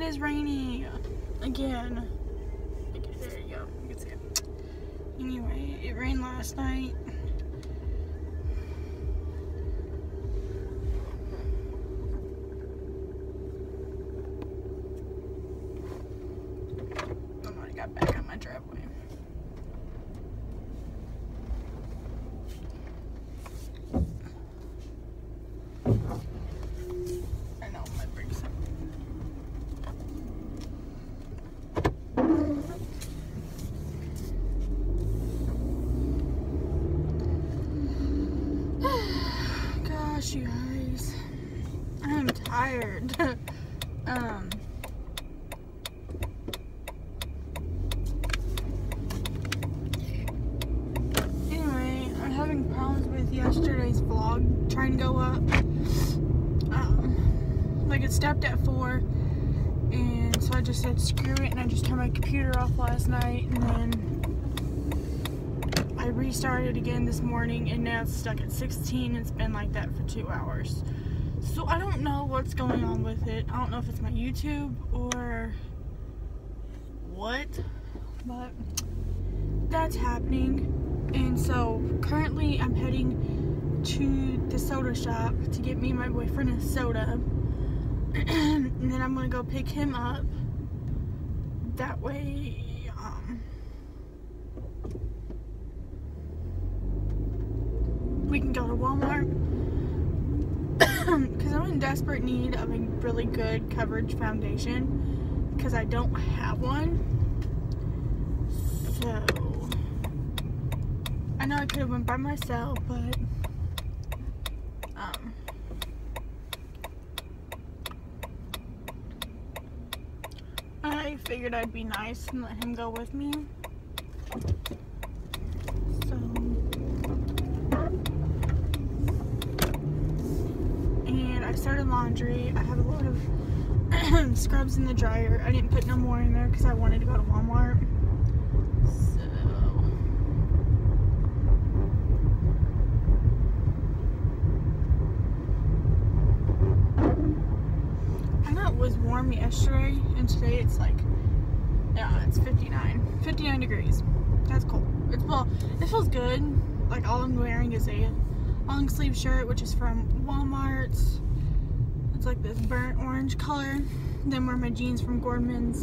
It is rainy again. Okay, there you go. You can see it. Anyway, it rained last night. Yesterday's vlog trying to go up. Like it stopped at 4, and so I just said screw it, and I just turned my computer off last night, and then I restarted again this morning, and now it's stuck at 16. It's been like that for 2 hours, so I don't know what's going on with it. I don't know if it's my YouTube or what, but that's happening. And so currently I'm heading to the soda shop to get me and my boyfriend a soda. And then I'm gonna go pick him up. That way, we can go to Walmart. Because I'm in desperate need of a really good coverage foundation, because I don't have one. So I know I could have went by myself, but I figured I'd be nice and let him go with me. So, and I started laundry. I have a lot of scrubs in the dryer. I didn't put no more in there because I wanted to go to Walmart. Warm yesterday, and today it's like, yeah, it's 59 degrees. That's cold. It's, well, it feels good. Like, all I'm wearing is a long sleeve shirt, which is from Walmart. It's like this burnt orange color. Then wear my jeans from Gordman's,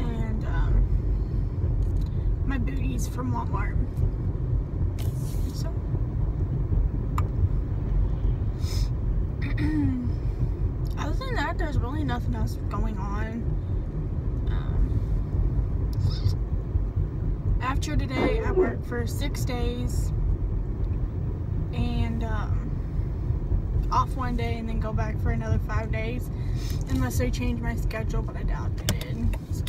and my booties from Walmart. So other than that, there's really nothing else going on. After today, I worked for 6 days, and off one day, and then go back for another 5 days, unless they change my schedule, but I doubt they did. So.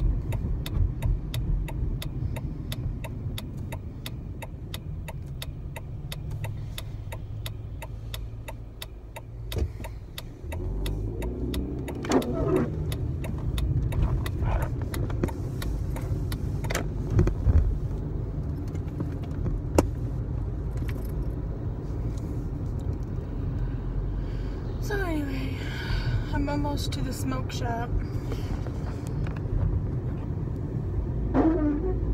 I'm almost to the smoke shop. Well,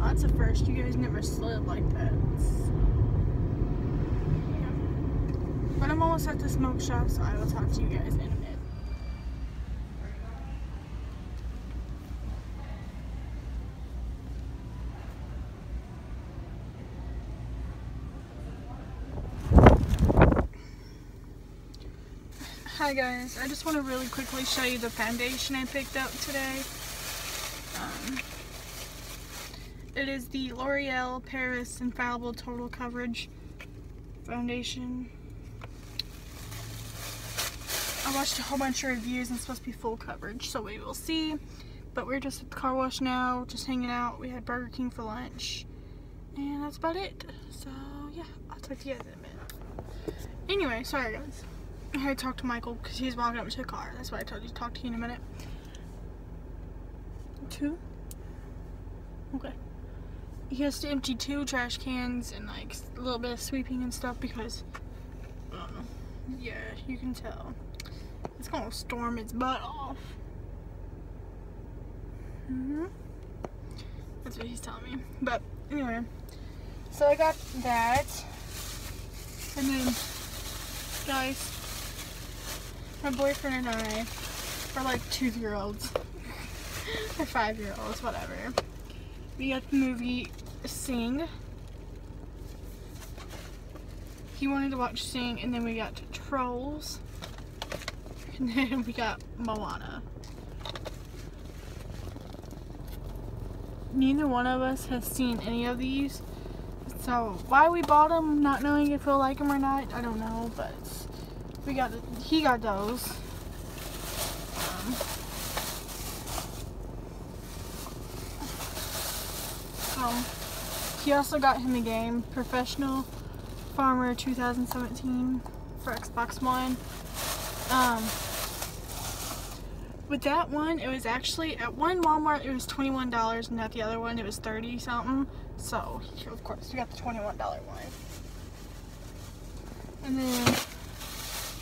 that's a first. You guys never slid like that. So, yeah. But I'm almost at the smoke shop, so I will talk to you guys in a minute. Hi guys, I just want to really quickly show you the foundation I picked up today. It is the L'Oreal Paris Infallible Total Coverage Foundation. I watched a whole bunch of reviews, and it's supposed to be full coverage, so we will see. But we're just at the car wash now, just hanging out. We had Burger King for lunch, and that's about it. So yeah, I'll talk to you guys in a minute. Anyway, sorry guys. I had to talk to Michael because he's walking up to the car. That's why I told you to talk to you in a minute. Two? Okay. He has to empty 2 trash cans and like a little bit of sweeping and stuff because, yeah, you can tell. It's gonna storm its butt off. Mm-hmm. That's what he's telling me. But anyway, so I got that. And then, guys, my boyfriend and I are like 2-year-olds or 5-year-olds, whatever. We got the movie Sing. He wanted to watch Sing, and then we got Trolls, and then we got Moana. Neither one of us has seen any of these, so why we bought them, not knowing if we'll like them or not, I don't know, but we got, he got those. He also got him a game, Professional Farmer 2017 for Xbox One. With that one, it was actually, at one Walmart it was $21, and at the other one it was 30 something. So, of course, we got the $21 one. And then,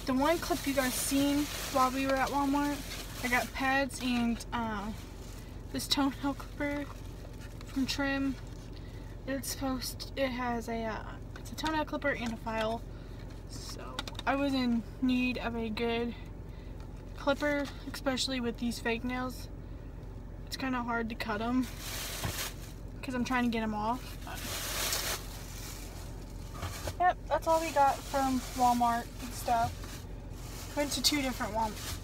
the one clip you guys seen while we were at Walmart, I got pads and this toenail clipper from Trim. It's supposed, it has a, it's a toenail clipper and a file. So, I was in need of a good clipper, especially with these fake nails. It's kind of hard to cut them because I'm trying to get them off. But yep, that's all we got from Walmart and stuff. Went to 2 different Walmarts.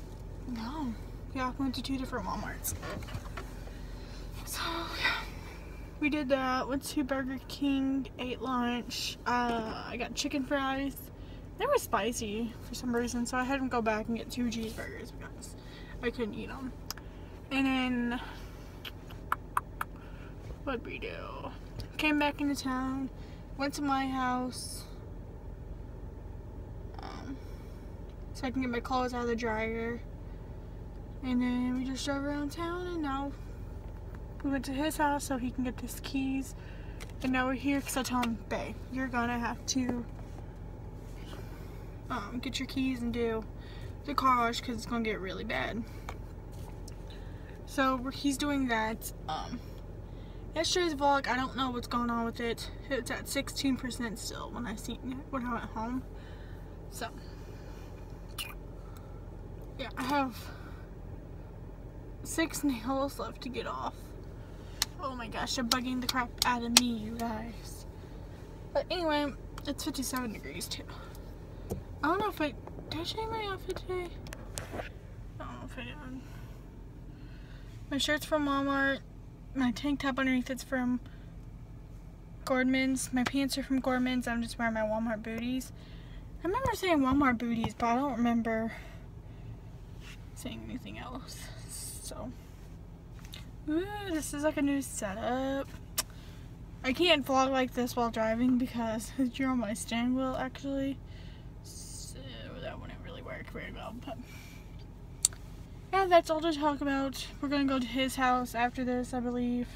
No. Yeah, went to 2 different Walmarts. So, yeah. We did that, went to Burger King, ate lunch, I got chicken fries. They were spicy for some reason, so I had them go back and get 2 cheeseburgers because I couldn't eat them. And then, what'd we do? Came back into town, went to my house, so I can get my clothes out of the dryer. And then we just drove around town, and now we went to his house so he can get his keys, and now we're here because I tell him, babe, you're gonna have to get your keys and do the car wash because it's gonna get really bad. So he's doing that. Yesterday's vlog, I don't know what's going on with it. It's at 16% still when I seen it when I went home. So yeah, I have 6 nails left to get off. Oh my gosh, they're bugging the crap out of me, you guys. But anyway, it's 57 degrees too. I don't know if I... Did I change my outfit today? I don't know if I did. My shirt's from Walmart. My tank top underneath it's from Gordman's. My pants are from Gordman's. I'm just wearing my Walmart booties. I remember saying Walmart booties, but I don't remember saying anything else. So... Ooh, this is like a new setup. I can't vlog like this while driving because you're on my steering wheel actually. So that wouldn't really work very well. But yeah, that's all to talk about. We're going to go to his house after this, I believe.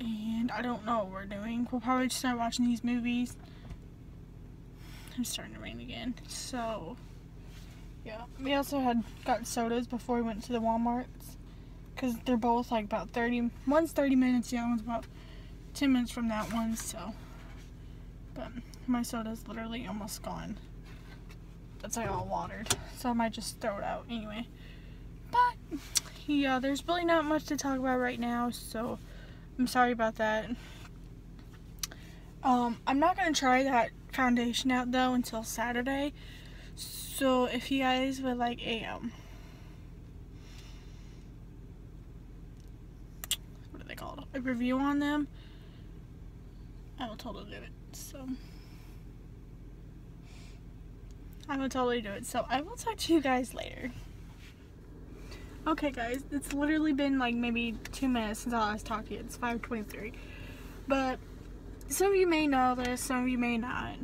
And I don't know what we're doing. We'll probably just start watching these movies. It's starting to rain again. So yeah. We also had got sodas before we went to the Walmarts, because they're both like about 30, one's 30 minutes, the other one's about 10 minutes from that one, so. But my soda's literally almost gone. That's like all watered, so I might just throw it out anyway. But yeah, there's really not much to talk about right now, so I'm sorry about that. I'm not gonna try that foundation out though until Saturday, so if you guys would like a, a review on them, I will totally do it. So I will totally do it. So I will talk to you guys later. Okay guys, it's literally been like maybe 2 minutes since I last talked to you. It's 5:23. But some of you may know this, some of you may not.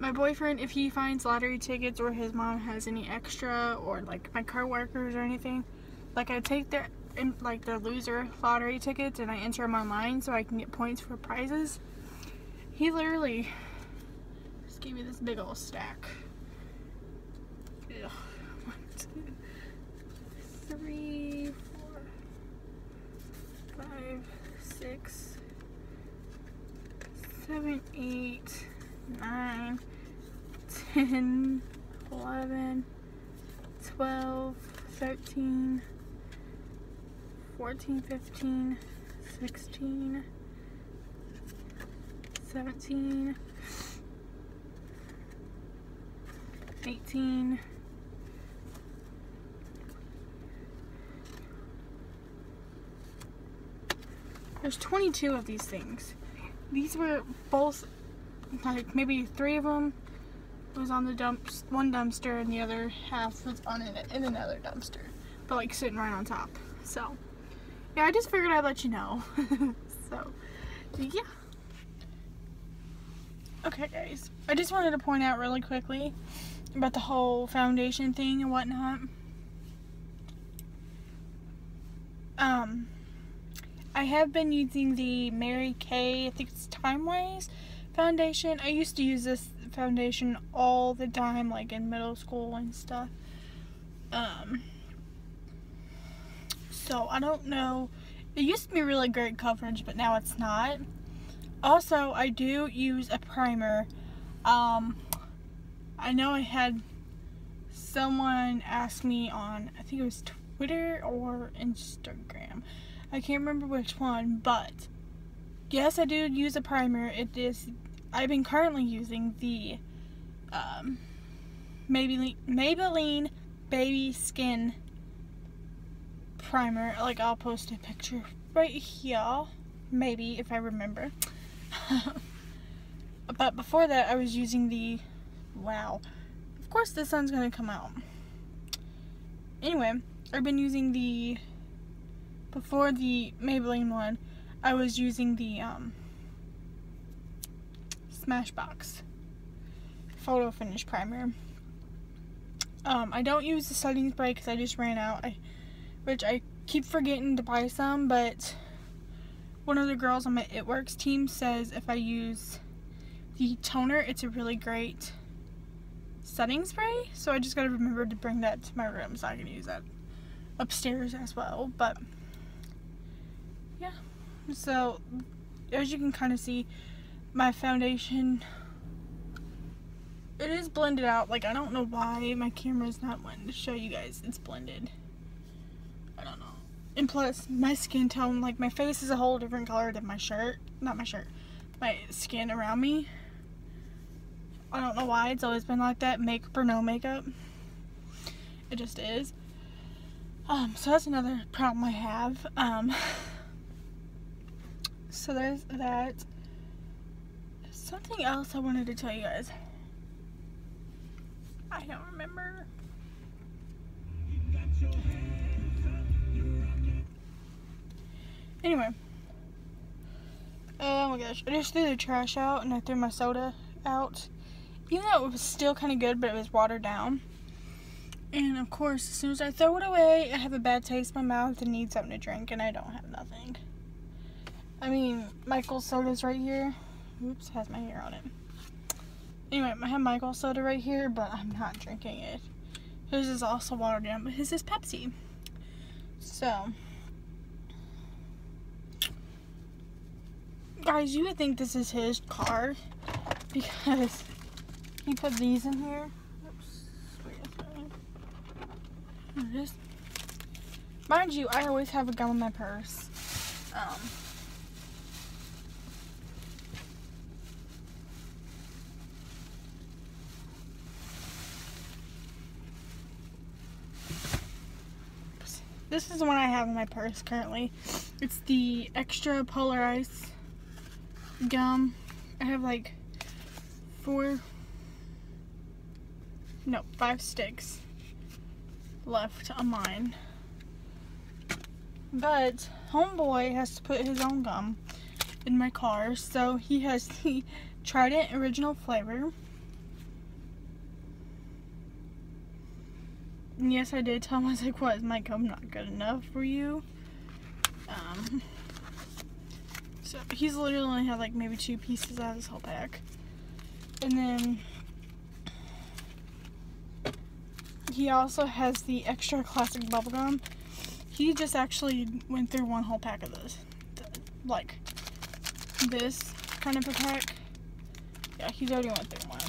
My boyfriend, if he finds lottery tickets or his mom has any extra, or like my coworkers or anything, like I take their their loser lottery tickets and I enter them online so I can get points for prizes. He literally just gave me this big old stack. do 1, 2, 3, 4, 5, 6, 7, 8, 9, 10, 11, 12, 13, 14, 15, 16, 17, 18. There's 22 of these things. These were both, like, maybe 3 of them was on the one dumpster and the other half was on in another dumpster, but like sitting right on top. So yeah, I just figured I'd let you know. So yeah. Okay guys, I just wanted to point out really quickly about the whole foundation thing and whatnot. I have been using the Mary Kay, I think it's TimeWise foundation. I used to use this foundation all the time, like in middle school and stuff. So I don't know, it used to be really great coverage, but now it's not. Also, I do use a primer. I know I had someone ask me on, I think it was Twitter or Instagram, I can't remember which one, but yes, I do use a primer. It is, I've been currently using the Maybelline Baby Skin Primer. Like, I'll post a picture right here, maybe, if I remember. But before that, I was using the, wow, of course the sun's gonna come out. Anyway, I've been using the, before the Maybelline one, I was using the Smashbox Photo Finish Primer. I don't use the setting spray because I just ran out, which I keep forgetting to buy some, but one of the girls on my It Works team says if I use the toner, it's a really great setting spray, so I just gotta remember to bring that to my room so I can use that upstairs as well. But yeah, so as you can kind of see, my foundation, it is blended out. Like, I don't know why my camera's not wanting to show you guys it's blended. I don't know. And plus, my skin tone, like, my face is a whole different color than my shirt. Not my shirt. My skin around me. I don't know why it's always been like that. Makeup or no makeup. It just is. So that's another problem I have. So there's that. Something else I wanted to tell you guys. I don't remember. Anyway. Oh my gosh. I just threw the trash out and I threw my soda out. Even though it was still kind of good, but it was watered down. And of course, as soon as I throw it away, I have a bad taste in my mouth and need something to drink, and I don't have nothing. I mean, Michael's soda's right here. Oops, has my hair on it. Anyway, I have Michael's soda right here, but I'm not drinking it. His is also watered down, but his is Pepsi. So, guys, you would think this is his car because he put these in here. Oops, there it is. Mind you, I always have a gum in my purse. This is the one I have in my purse currently. It's the Extra Polarized Gum. I have like 5 sticks left on mine. But homeboy has to put his own gum in my car. So he has the Trident Original Flavor. Yes, I did tell him. I was like, what, is my gum not good enough for you? So he's literally only had like maybe 2 pieces out of this whole pack. And then He also has the Extra Classic Bubblegum. He just actually went through one whole pack of this. Like, this kind of a pack. Yeah, he's already went through one.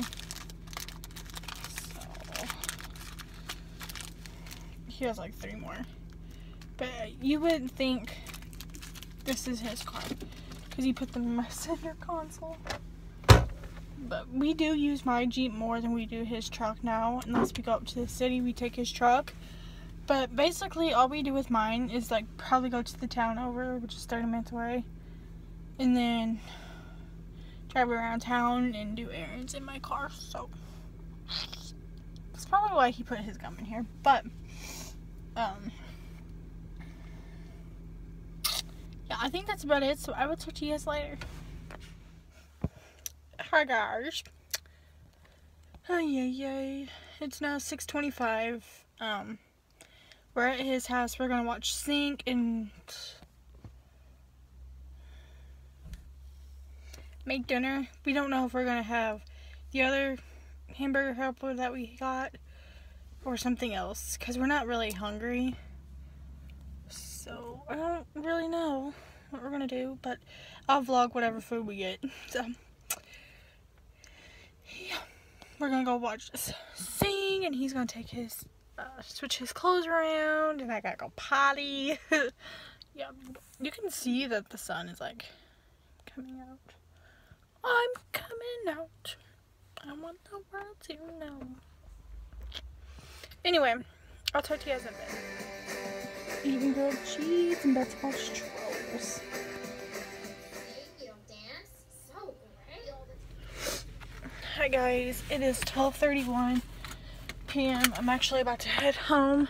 So, he has like 3 more. But you wouldn't think this is his card, because he put them in my center console. But we do use my Jeep more than we do his truck now. Unless we go up to the city, we take his truck. But basically, all we do with mine is, like, probably go to the town over, which is 30 minutes away. And then drive around town and do errands in my car. So, that's probably why he put his gum in here. But, yeah, I think that's about it. So, I will talk to you guys later. Hi guys. Oh, yay, yay. It's now 6:25. We're at his house. We're gonna watch Sync and make dinner. We don't know if we're gonna have the other hamburger helper that we got or something else, because we're not really hungry. So I don't really know what we're gonna do, but I'll vlog whatever food we get. So yeah, we're gonna go watch this Sing, and he's gonna take his switch his clothes around, and I gotta go potty. Yeah, you can see that the sun is like coming out. I'm coming out. I want the world to know. Anyway, I'll talk to you guys in a bit. Eating grilled cheese, and that's about Trolls. Hi guys, it is 12:31 p.m. I'm actually about to head home,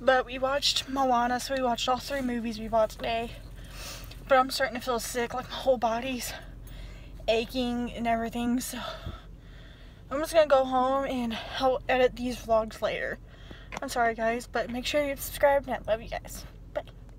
but we watched Moana, so we watched all 3 movies we bought today. But I'm starting to feel sick, like my whole body's aching and everything, so I'm just gonna go home and I'll edit these vlogs later. I'm sorry guys, but make sure you subscribe, and I love you guys.